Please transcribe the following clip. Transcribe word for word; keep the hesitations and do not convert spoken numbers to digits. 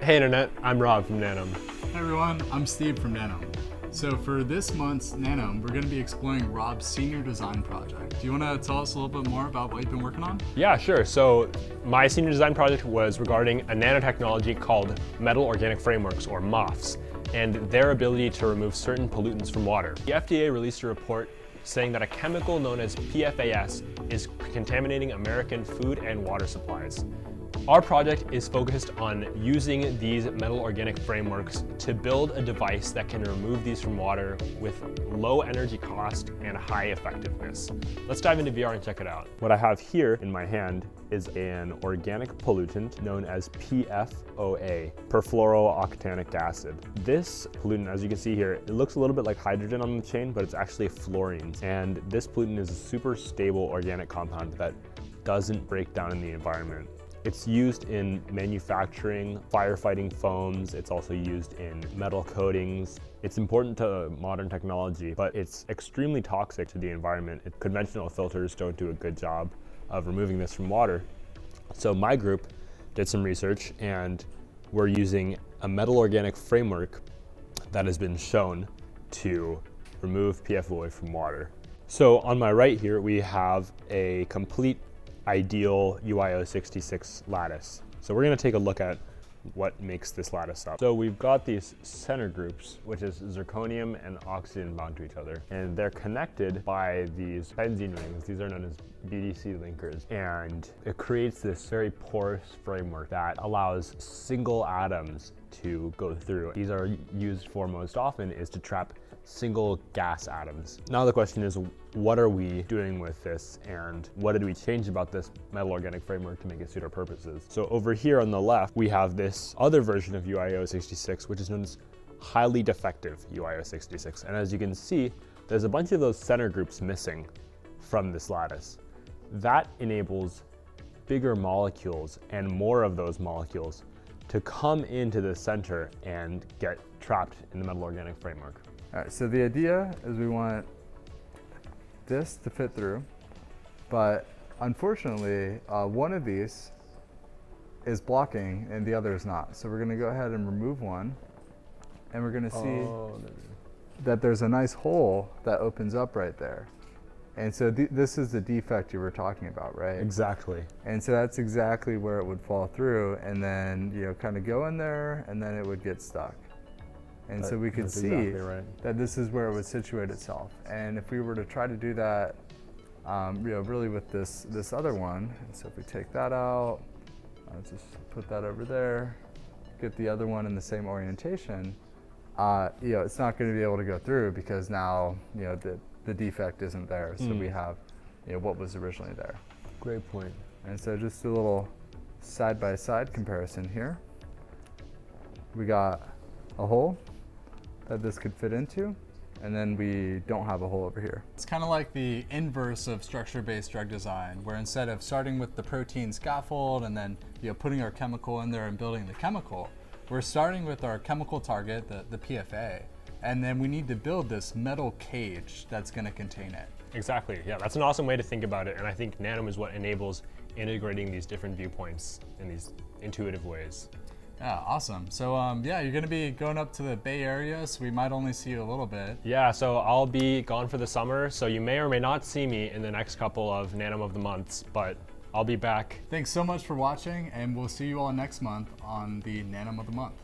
Hey Internet, I'm Rob from Nanome. Hey everyone, I'm Steve from Nanome. So for this month's Nanome, we're going to be exploring Rob's senior design project. Do you want to tell us a little bit more about what you've been working on? Yeah, sure. So my senior design project was regarding a nanotechnology called Metal Organic Frameworks, or M O F s, and their ability to remove certain pollutants from water. The F D A released a report saying that a chemical known as P F A S is contaminating American food and water supplies. Our project is focused on using these metal organic frameworks to build a device that can remove these from water with low energy cost and high effectiveness. Let's dive into V R and check it out. What I have here in my hand is an organic pollutant known as P F O A, perfluorooctanoic acid. This pollutant, as you can see here, it looks a little bit like hydrogen on the chain, but it's actually fluorine. And this pollutant is a super stable organic compound that doesn't break down in the environment. It's used in manufacturing, firefighting foams. It's also used in metal coatings. It's important to modern technology, but it's extremely toxic to the environment. Conventional filters don't do a good job of removing this from water. So my group did some research, and we're using a metal organic framework that has been shown to remove P F O A from water. So on my right here, we have a complete ideal U I O sixty-six lattice. So we're gonna take a look at what makes this lattice up. So we've got these center groups, which is zirconium and oxygen bound to each other. And they're connected by these benzene rings. These are known as B D C linkers. And it creates this very porous framework that allows single atoms to go through. These are used for most often is to trap single gas atoms. Now the question is, what are we doing with this, and what did we change about this metal organic framework to make it suit our purposes? So over here on the left, we have this other version of U I O sixty-six, which is known as highly defective U I O sixty-six. And as you can see, there's a bunch of those center groups missing from this lattice. That enables bigger molecules and more of those molecules to come into the center and get trapped in the metal organic framework. All right, so the idea is we want this to fit through, but unfortunately, uh, one of these is blocking and the other is not. So we're gonna go ahead and remove one, and we're gonna see oh, there we go. that there's a nice hole that opens up right there. And so th this is the defect you were talking about, right? Exactly. And so that's exactly where it would fall through, and then you know, kind of go in there, and then it would get stuck. And that, so we could see exactly right. that this is where it would situate itself. And if we were to try to do that, um, you know, really with this this other one, and so if we take that out, I'll just put that over there, get the other one in the same orientation, uh, you know, it's not going to be able to go through because now, you know, the, the defect isn't there. So mm. we have, you know, what was originally there. Great point. And so just a little side-by-side comparison here. We got a hole that this could fit into, and then we don't have a hole over here. It's kind of like the inverse of structure-based drug design, where instead of starting with the protein scaffold and then you know, putting our chemical in there and building the chemical, we're starting with our chemical target, the, the P F A, and then we need to build this metal cage that's gonna contain it. Exactly, yeah, that's an awesome way to think about it, and I think Nanome is what enables integrating these different viewpoints in these intuitive ways. Yeah, awesome. So um, yeah, you're going to be going up to the Bay Area, so we might only see you a little bit. Yeah, so I'll be gone for the summer, so you may or may not see me in the next couple of Nanome of the Months, but I'll be back. Thanks so much for watching, and we'll see you all next month on the Nanome of the Month.